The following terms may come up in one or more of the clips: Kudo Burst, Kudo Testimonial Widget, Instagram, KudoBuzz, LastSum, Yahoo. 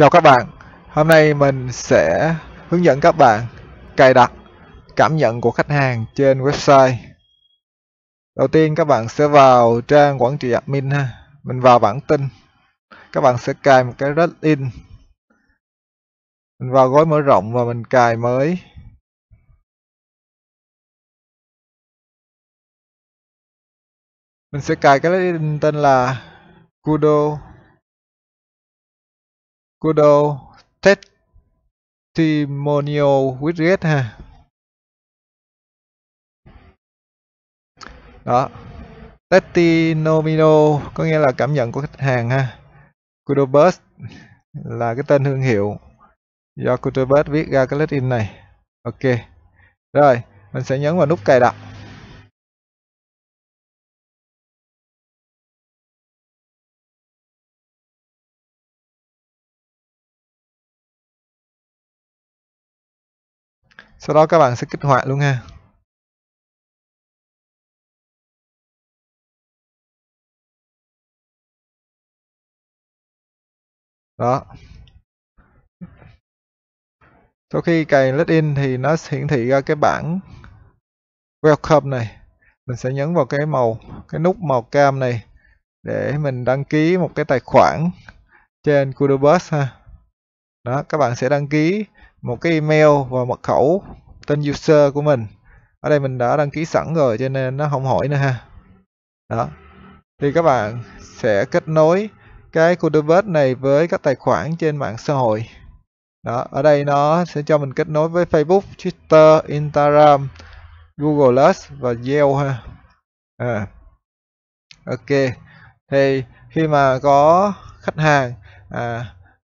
Chào các bạn, hôm nay mình sẽ hướng dẫn các bạn cài đặt cảm nhận của khách hàng trên website. Đầu tiên các bạn sẽ vào trang quản trị admin ha. Mình vào bản tin, các bạn sẽ cài một cái plugin. Mình vào gói mở rộng và mình cài mới. Mình sẽ cài cái plugin tên là Kudo Testimonial Widget ha. Đó. Testimonial có nghĩa là cảm nhận của khách hàng ha. Kudo Burst là cái tên thương hiệu do KudoBuzz viết ra cái plugin này. Ok. Rồi, mình sẽ nhấn vào nút cài đặt. Sau đó các bạn sẽ kích hoạt luôn ha. Đó. Sau khi cài login thì nó hiển thị ra cái bảng Welcome này. Mình sẽ nhấn vào cái nút màu cam này để mình đăng ký một cái tài khoản trên KudoBuzz ha. Đó, các bạn sẽ đăng ký một cái email và mật khẩu tên user của mình. Ở đây mình đã đăng ký sẵn rồi cho nên nó không hỏi nữa ha. Đó. Thì các bạn sẽ kết nối cái KudoBuzz này với các tài khoản trên mạng xã hội. Đó, ở đây nó sẽ cho mình kết nối với Facebook, Twitter, Instagram, Google Plus và Yahoo ha. Ok. Thì khi mà có khách hàng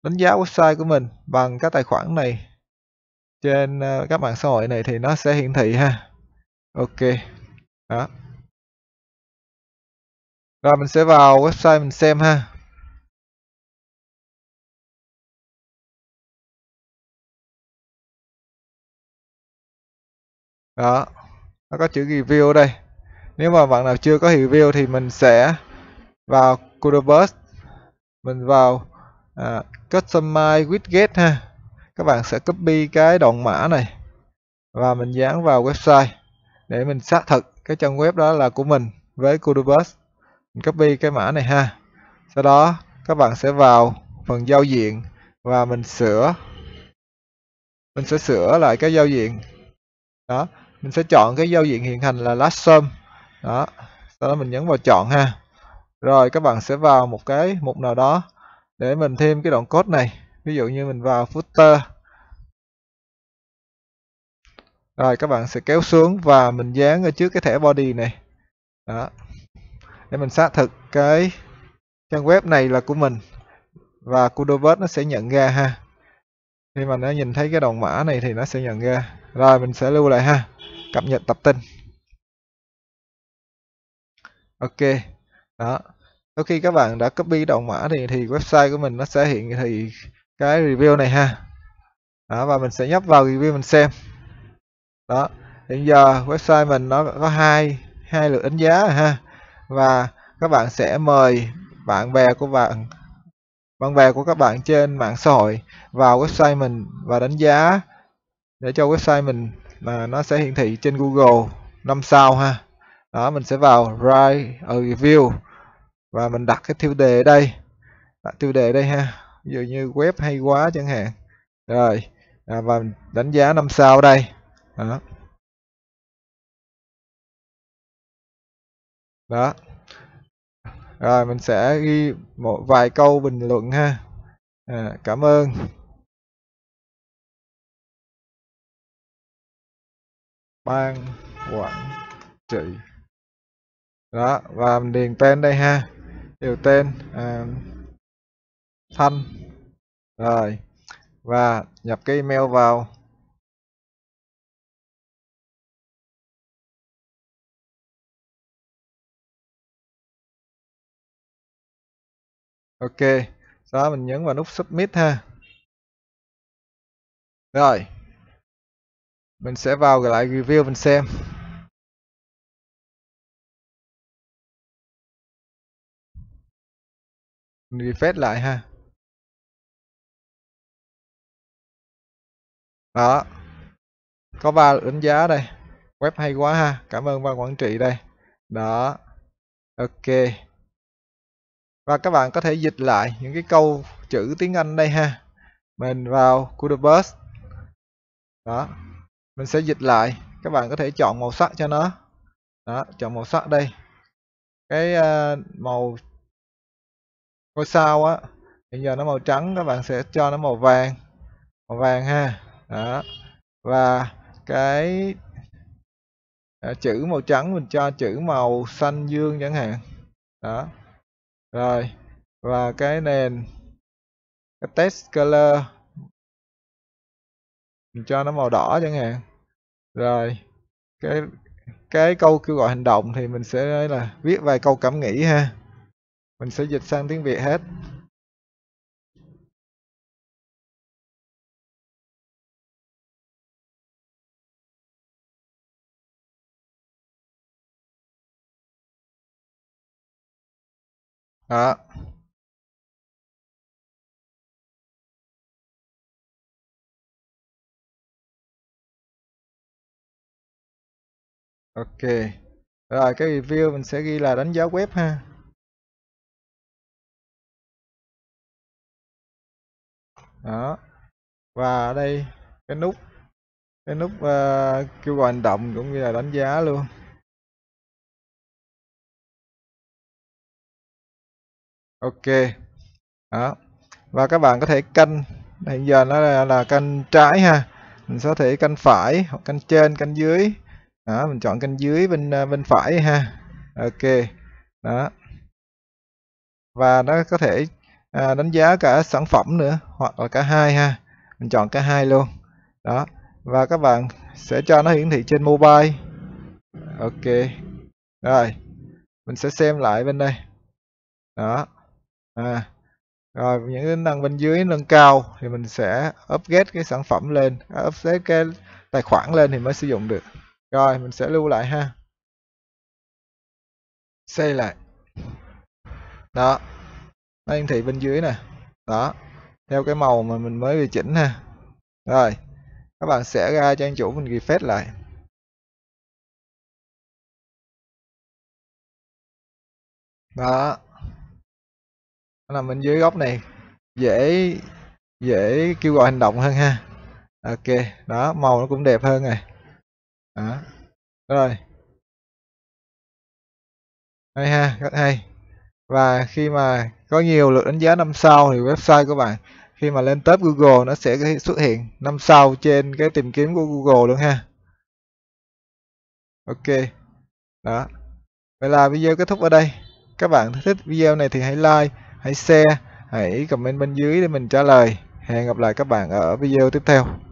đánh giá website của mình bằng các tài khoản này trên các mạng xã hội này thì nó sẽ hiển thị ha. Ok. Đó. Rồi mình sẽ vào website mình xem ha. Đó. Nó có chữ review đây. Nếu mà bạn nào chưa có review thì mình sẽ vào KudoBuzz. Mình vào Customize Widget ha. Các bạn sẽ copy cái đoạn mã này và mình dán vào website để mình xác thực cái trang web đó là của mình với KudoBuzz. Mình copy cái mã này ha. Sau đó các bạn sẽ vào phần giao diện và mình sửa. Mình sẽ sửa lại cái giao diện. Đó, mình sẽ chọn cái giao diện hiện hành là LastSum. Đó, sau đó mình nhấn vào chọn ha. Rồi các bạn sẽ vào một cái mục nào đó để mình thêm cái đoạn code này. Ví dụ như mình vào footer. Rồi các bạn sẽ kéo xuống và mình dán ở trước cái thẻ body này. Đó. Để mình xác thực cái trang web này là của mình. Và KudoBuzz nó sẽ nhận ra ha. Khi mà nó nhìn thấy cái đoạn mã này thì nó sẽ nhận ra. Rồi mình sẽ lưu lại ha. Cập nhật tập tin. Ok. Đó. Sau khi các bạn đã copy đoạn mã thì website của mình nó sẽ hiện thị cái review này ha. Đó, và mình sẽ nhấp vào review mình xem. Đó, hiện giờ website mình nó có hai lượt đánh giá ha. Và các bạn sẽ mời bạn bè của các bạn trên mạng xã hội vào website mình và đánh giá để cho website mình là nó sẽ hiển thị trên Google 5 sao ha. Đó, mình sẽ vào write a review. Và mình đặt cái tiêu đề ở đây. Đặt tiêu đề đây ha. Ví dụ như web hay quá chẳng hạn. Rồi. Và mình đánh giá 5 sao ở đây. Đó. Đó. Rồi mình sẽ ghi một vài câu bình luận ha. Cảm ơn. Ban quản trị. Đó. Và mình điền tên đây ha. Điều tên Thanh. Rồi. Và nhập cái email vào. Ok. Sau đó mình nhấn vào nút submit ha. Rồi. Mình sẽ vào lại review mình xem. Refresh lại ha. Đó, có value đánh giá đây. Web hay quá ha, cảm ơn ban quản trị đây. Đó, ok. Và các bạn có thể dịch lại những cái câu chữ tiếng Anh đây ha. Mình vào KudoBuzz. Đó, mình sẽ dịch lại. Các bạn có thể chọn màu sắc cho nó. Đó, chọn màu sắc đây. Cái màu ngôi sao á, bây giờ nó màu trắng, các bạn sẽ cho nó màu vàng. Màu vàng ha. Đó. Và cái chữ màu trắng mình cho chữ màu xanh dương chẳng hạn. Đó. Rồi. Và cái nền, cái text color mình cho nó màu đỏ chẳng hạn. Rồi. Cái câu kêu gọi hành động thì mình sẽ là viết vài câu cảm nghĩ ha. Mình sẽ dịch sang tiếng Việt hết. Đó. Ok. Rồi cái review mình sẽ ghi là đánh giá web ha. Đó. Và ở đây cái nút kêu gọi hành động cũng như là đánh giá luôn. Ok. Đó. Và các bạn có thể canh, hiện giờ nó là canh trái ha. Mình có thể canh phải hoặc canh trên, canh dưới. Đó, mình chọn canh dưới bên phải ha. Ok. Đó. Và nó có thể đánh giá cả sản phẩm nữa hoặc là cả hai ha. Mình chọn cả hai luôn. Đó. Và các bạn sẽ cho nó hiển thị trên mobile. Ok. Rồi. Mình sẽ xem lại bên đây. Đó. Rồi những tính năng bên dưới nâng cao thì mình sẽ update cái sản phẩm lên, update cái tài khoản lên thì mới sử dụng được. Rồi mình sẽ lưu lại ha, xây lại. Đó, nó hiển thị bên dưới nè. Đó, theo cái màu mà mình mới điều chỉnh ha. Rồi các bạn sẽ ra trang chủ, mình refresh lại. Đó, nó nằm bên dưới góc này, dễ kêu gọi hành động hơn ha. Ok. Đó, màu nó cũng đẹp hơn này. Đó. Rồi hay ha, rất hay. Và khi mà có nhiều lượt đánh giá 5 sao thì website của bạn khi mà lên top Google nó sẽ xuất hiện 5 sao trên cái tìm kiếm của Google luôn ha. Ok. Đó, vậy là video kết thúc ở đây. Các bạn thích video này thì hãy like, hãy share, hãy comment bên dưới để mình trả lời. Hẹn gặp lại các bạn ở video tiếp theo.